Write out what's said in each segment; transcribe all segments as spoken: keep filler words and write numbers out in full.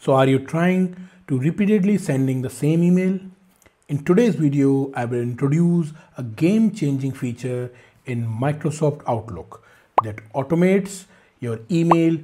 So are you trying to repeatedly sending the same email? In today's video, I will introduce a game-changing feature in Microsoft Outlook that automates your email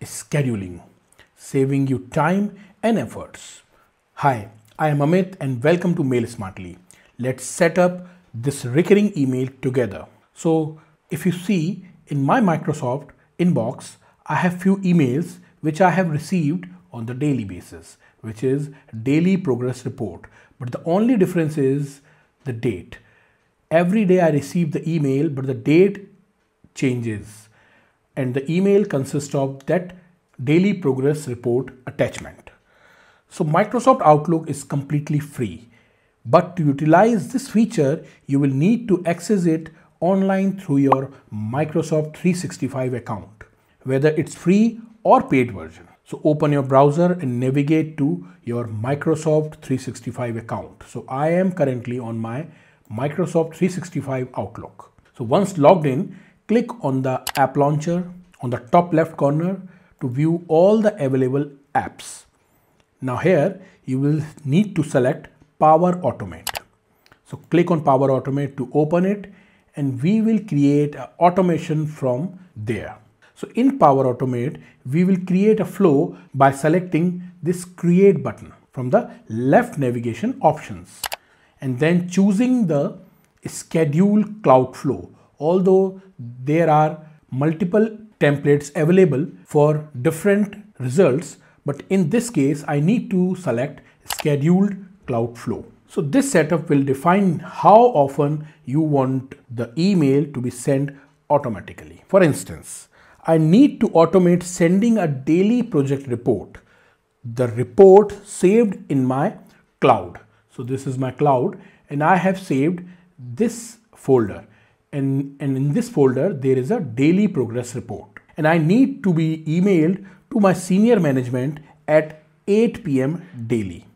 scheduling, saving you time and efforts. Hi, I am Amit and welcome to Mail Smartly. Let's set up this recurring email together. So if you see in my Microsoft inbox, I have few emails which I have received on the daily basis, which is daily progress report. But the only difference is the date. Every day I receive the email, but the date changes. And the email consists of that daily progress report attachment. So Microsoft Outlook is completely free. But to utilize this feature, you will need to access it online through your Microsoft three sixty-five account, whether it's free or paid version. So open your browser and navigate to your Microsoft three sixty-five account. So I am currently on my Microsoft three sixty-five Outlook. So once logged in, click on the app launcher on the top left corner to view all the available apps. Now here you will need to select Power Automate. So click on Power Automate to open it, and we will create an automation from there. So in Power Automate, we will create a flow by selecting this create button from the left navigation options and then choosing the schedule cloud flow. Although there are multiple templates available for different results, but in this case, I need to select scheduled cloud flow. So this setup will define how often you want the email to be sent automatically. For instance, I need to automate sending a daily project report, the report saved in my cloud. So this is my cloud and I have saved this folder, and, and in this folder there is a daily progress report, and I need to be emailed to my senior management at eight P M daily.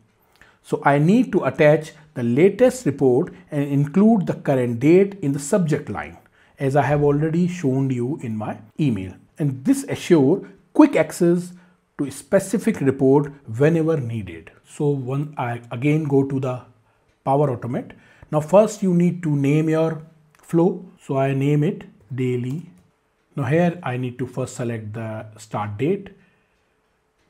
So I need to attach the latest report and include the current date in the subject line, as I have already shown you in my email. And this assures quick access to a specific report whenever needed. So one, I again go to the Power Automate. Now first you need to name your flow. So I name it daily. Now here I need to first select the start date.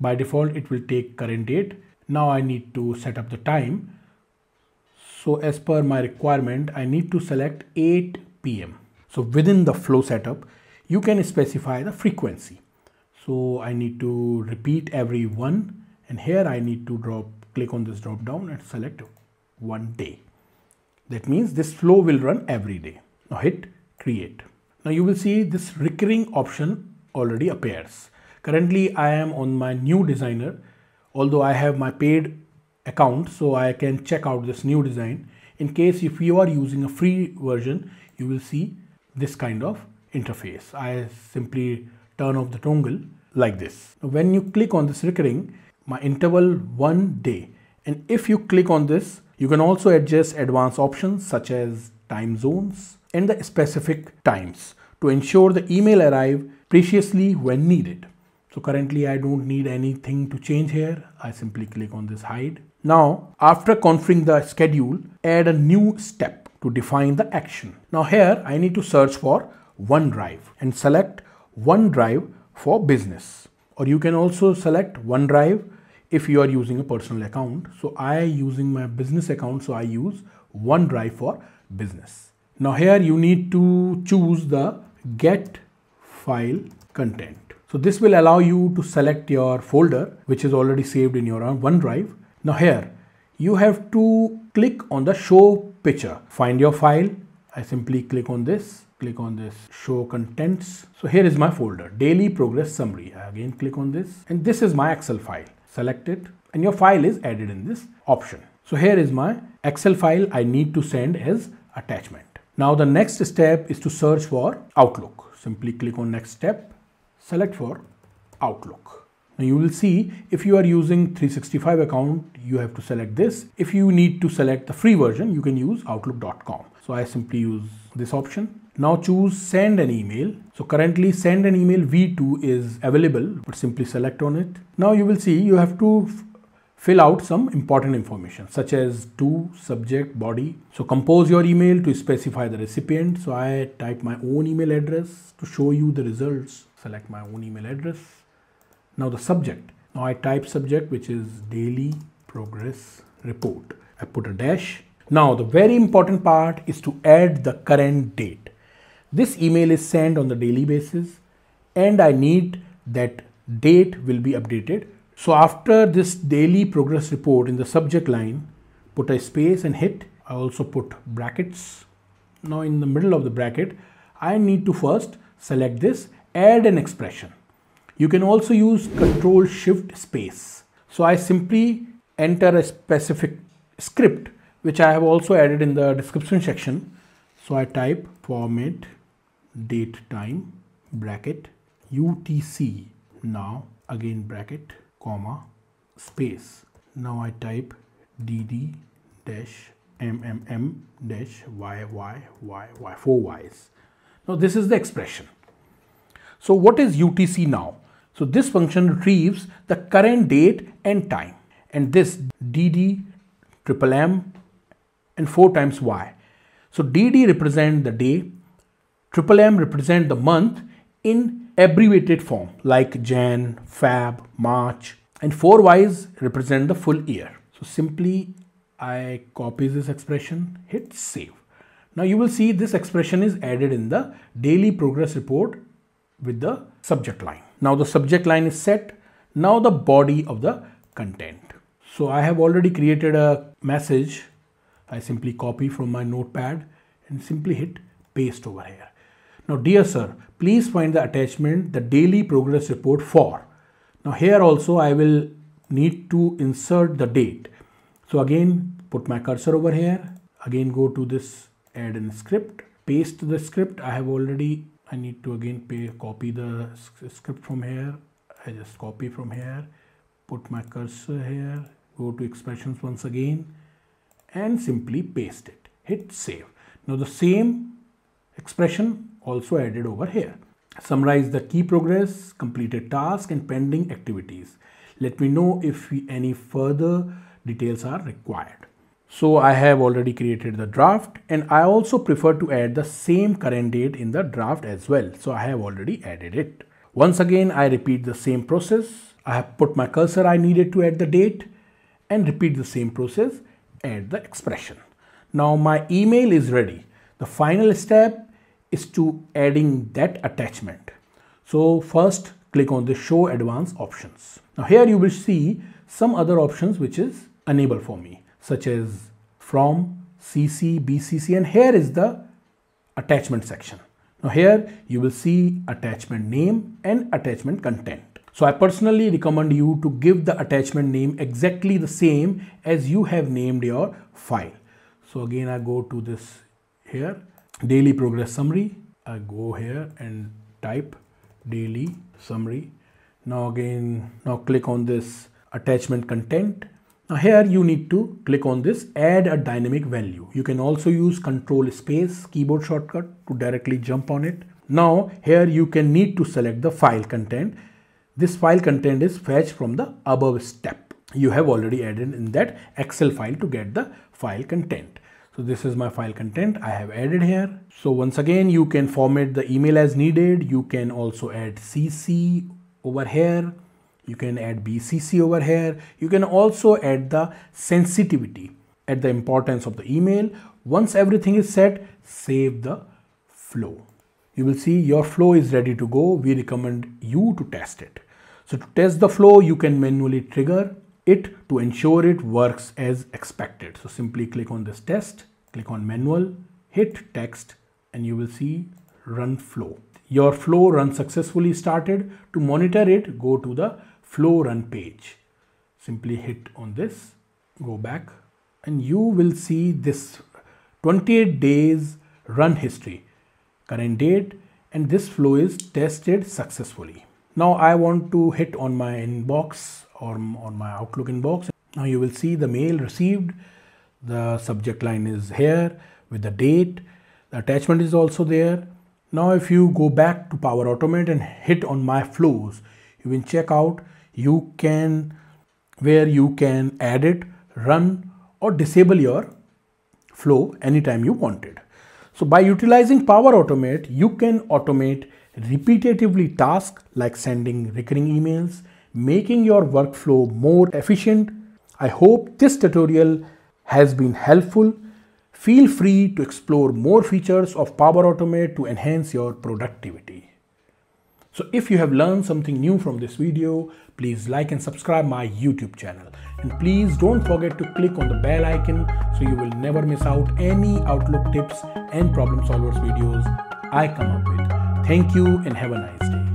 By default, it will take current date. Now I need to set up the time. So as per my requirement, I need to select eight P M So within the flow setup, you can specify the frequency. So I need to repeat every one, and here I need to drop, click on this drop down and select one day. That means this flow will run every day. Now hit create. Now you will see this recurring option already appears. Currently I am on my new designer, although I have my paid account, so I can check out this new design. In case if you are using a free version, you will see this kind of interface. I simply turn off the toggle like this. When you click on this recurring, my interval one day. And if you click on this, you can also adjust advanced options such as time zones and the specific times to ensure the email arrive preciously when needed. So currently I don't need anything to change here. I simply click on this hide. Now, after configuring the schedule, add a new step to define the action. Now here I need to search for OneDrive and select OneDrive for business, or you can also select OneDrive if you are using a personal account. So I using my business account, so I use OneDrive for business. Now here you need to choose the get file content. So this will allow you to select your folder which is already saved in your OneDrive. Now here you have to click on the show picture, find your file. I simply click on this, click on this show contents. So here is my folder, daily progress summary. I again click on this, and this is my Excel file. Select it and your file is added in this option. So here is my Excel file I need to send as attachment. Now the next step is to search for Outlook. Simply click on next step, select for Outlook. Now you will see if you are using three sixty-five account, you have to select this. If you need to select the free version, you can use outlook dot com. So I simply use this option. Now choose send an email. So currently send an email V two is available, but simply select on it. Now you will see you have to fill out some important information such as to, subject, body. So compose your email to specify the recipient. So I type my own email address to show you the results. Select my own email address. Now the subject. Now I type subject, which is daily progress report. I put a dash. Now the very important part is to add the current date. This email is sent on the daily basis and I need that date will be updated. So after this daily progress report in the subject line, put a space and hit. I also put brackets. Now in the middle of the bracket, I need to first select this, add an expression. You can also use Control Shift space. So I simply enter a specific script, which I have also added in the description section. So I type format, date, time, bracket, U T C, now again bracket, comma, space. Now I type dd dash mmm dash yyy, four y's. Now this is the expression. So what is U T C now? So this function retrieves the current date and time, and this dd triple m and four times y. So dd represent the day, triple m represent the month in abbreviated form like Jan, Feb, March, and four y's represent the full year. So simply I copy this expression, hit save. Now you will see this expression is added in the daily progress report with the subject line. Now the subject line is set. Now the body of the content. So I have already created a message. I simply copy from my notepad and simply hit paste over here. Now, dear sir, please find the attachment, the daily progress report for. Now here also I will need to insert the date. So again, put my cursor over here. Again, go to this add in script, paste the script. I have already, I need to again pay, copy the script from here. I just copy from here, put my cursor here, go to expressions once again, and simply paste it, hit save. Now the same expression also added over here. Summarize the key progress, completed task and pending activities. Let me know if we, any further details are required. So I have already created the draft, and I also prefer to add the same current date in the draft as well. So I have already added it. Once again, I repeat the same process. I have put my cursor, I needed to add the date, and repeat the same process, add the expression. Now my email is ready. The final step is to adding that attachment. So first click on the show advanced options. Now here you will see some other options which is enabled for me, such as from, C C, B C C, and here is the attachment section. Now here you will see attachment name and attachment content. So I personally recommend you to give the attachment name exactly the same as you have named your file. So again, I go to this here, daily progress summary. I go here and type daily summary. Now again, now click on this attachment content. Now here you need to click on this add a dynamic value. You can also use control space keyboard shortcut to directly jump on it. Now here you can need to select the file content. This file content is fetched from the above step. You have already added in that Excel file to get the file content. So this is my file content I have added here. So once again, you can format the email as needed. You can also add C C over here. You can add B C C over here. You can also add the sensitivity, add the importance of the email. Once everything is set, save the flow. You will see your flow is ready to go. We recommend you to test it. So to test the flow, you can manually trigger it to ensure it works as expected. So simply click on this test, click on manual, hit text, and you will see run flow. Your flow run successfully started. To monitor it, go to the flow run page. Simply hit on this, go back, and you will see this twenty-eight days run history, current date, and this flow is tested successfully. Now I want to hit on my inbox or on my Outlook inbox. Now you will see the mail received. The subject line is here with the date. The attachment is also there. Now if you go back to Power Automate and hit on My Flows, you can check out you can where you can add it, run or disable your flow anytime you wanted. So by utilizing Power Automate, you can automate repetitively tasks like sending recurring emails, making your workflow more efficient. I hope this tutorial has been helpful. Feel free to explore more features of Power Automate to enhance your productivity. So if you have learned something new from this video, please like and subscribe my YouTube channel. And please don't forget to click on the bell icon so you will never miss out any Outlook tips and problem solvers videos I come up with. Thank you and have a nice day.